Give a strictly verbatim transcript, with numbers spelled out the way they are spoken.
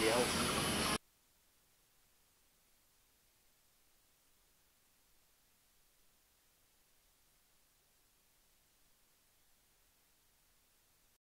Yeah.